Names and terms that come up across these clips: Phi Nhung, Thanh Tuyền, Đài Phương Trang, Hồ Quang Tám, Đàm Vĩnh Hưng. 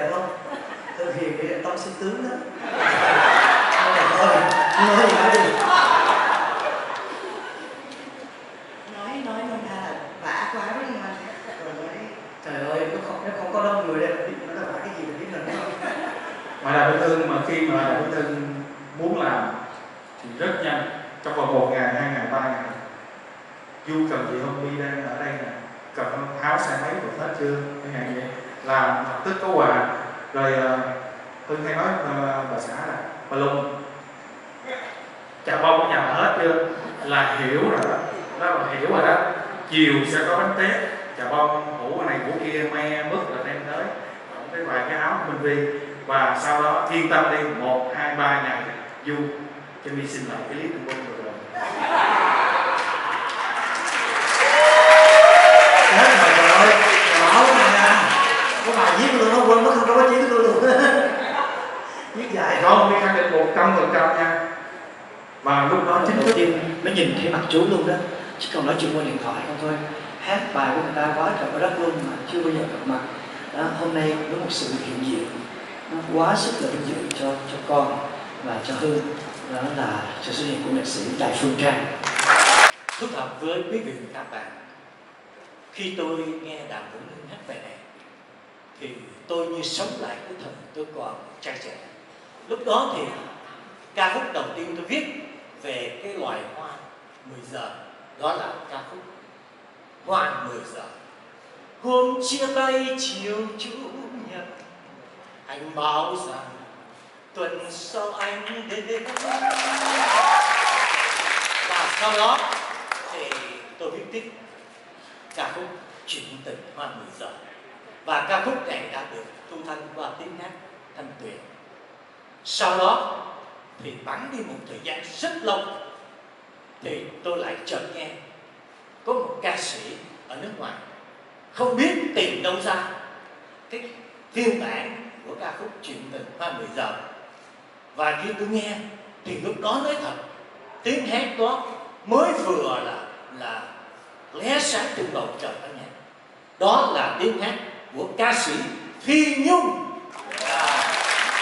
là không? Tôi hiểu cái tâm sư tướng đó. Nói ra là vã quá với mà. Rồi nói, trời ơi, nó không có đông người đây, nó là vã cái gì mà biết lần nữa. Ngoài Đàm Vĩnh Hưng, mà khi mà Đàm Vĩnh Hưng muốn làm thì rất nhanh, trong vòng 1 ngày, 2 ngày, 3 ngày. Du cần gì không, đi đang ở đây nè, cầm áo xe máy của hết chưa, cái ngày vậy làm lập tức có quà. Rồi Hưng hay nói bà xã là bà Lùng chà bông ở nhà hết chưa là hiểu rồi đó, đó là hiểu rồi đó. Chiều sẽ có bánh tét chà bông, hũ này hũ kia me mứt là đem tới cái vài cái áo của mình đi. Và sau đó yên tâm đi, 1, 2, 3 ngày Du cho mình xin lại cái clip của mình rồi. Cái bài viết của tôi nó quên mất, không có chữ của tôi luôn. Viết dài không, khẳng định 100% nha. Và lúc đó chính đầu tiên mới nhìn thấy mặt chú luôn đó, chứ còn nói chuyện qua điện thoại không thôi. Hát bài của người ta quá trời đất luôn mà chưa bao giờ gặp mặt đó. Hôm nay có một sự hiện diện nó quá sức là vinh dự cho con và cho Hương, đó là sự xuất hiện của nghệ sĩ Đài Phương Trang. Thú thật với quý vị và các bạn, khi tôi nghe Đàm Vĩnh Hưng hát bài này thì tôi như sống lại cái thời tôi còn trai trẻ. Lúc đó thì ca khúc đầu tiên tôi viết về cái loài hoa 10 giờ, đó là ca khúc Hoa 10 giờ. Hôm chia tay chiều Chủ nhật, anh báo rằng tuần sau anh đến. Và sau đó thì tôi viết tiếp ca khúc Chuyện tình Hoa 10 giờ. Và ca khúc này đã được thu thanh qua tiếng hát Thanh Tuyền. Sau đó thì bắn đi một thời gian rất lâu thì tôi lại chợt nghe có một ca sĩ ở nước ngoài không biết tìm đâu ra cái phiên bản của ca khúc Chuyện tình Hoa 10 giờ. Và khi tôi nghe thì lúc đó nói thật, tiếng hát đó mới vừa là lóe sáng trên bầu trời âm nhạc. Đó là tiếng hát của ca sĩ Phi Nhung.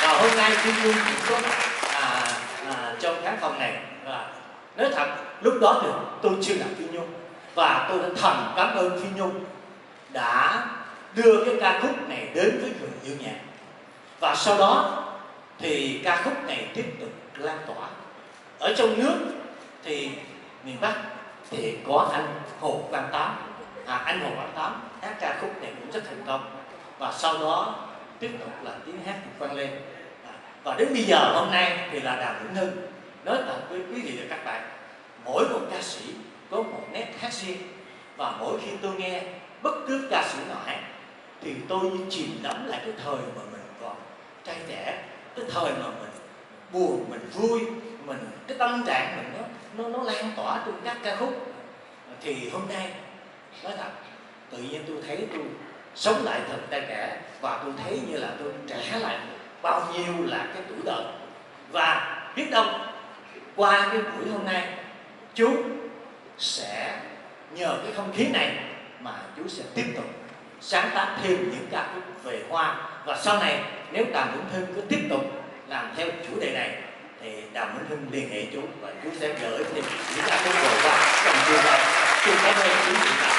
Và hôm nay Phi Nhung cũng có trong khán phòng này. Nói thật, lúc đó thì tôi chưa gặp Phi Nhung, và tôi đã thầm cảm ơn Phi Nhung đã đưa cái ca khúc này đến với người yêu nhạc. Và sau đó thì ca khúc này tiếp tục lan tỏa ở trong nước. Thì miền Bắc thì có anh Hồ Quang Tám, anh Hồ Quang Tám hát ca khúc này cũng rất thành công. Và sau đó tiếp tục là tiếng hát được vang lên. Và đến bây giờ hôm nay thì là Đàm Vĩnh Hưng. Nói thật với quý vị và các bạn, mỗi một ca sĩ có một nét hát riêng. Và mỗi khi tôi nghe bất cứ ca sĩ nào hát thì tôi như chìm đắm lại cái thời mà mình còn trai trẻ, cái thời mà mình buồn, mình vui, mình cái tâm trạng mình nó lan tỏa trong các ca khúc. Thì hôm nay nói thật, tự nhiên tôi thấy tôi sống lại thật trai trẻ, và tôi thấy như là tôi trẻ lại bao nhiêu là cái tuổi đời. Và biết đâu qua cái buổi hôm nay chú sẽ nhờ cái không khí này mà chú sẽ tiếp tục sáng tác thêm những ca khúc về hoa. Và sau này nếu Đàm Vĩnh Hưng cứ tiếp tục làm theo chủ đề này thì Đàm Vĩnh Hưng liên hệ chú và chú sẽ gửi thêm những ca khúc về hoa trong tương lai. Chú cảm ơn quý vị và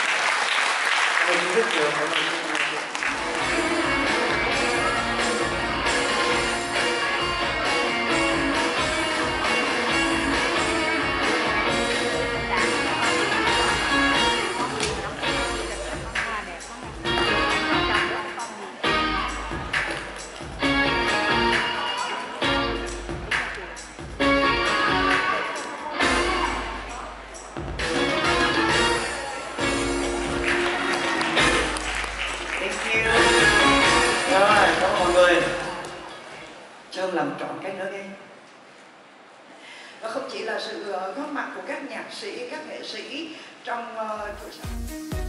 chỉ là sự góp mặt của các nhạc sĩ, các nghệ sĩ trong buổi sáng.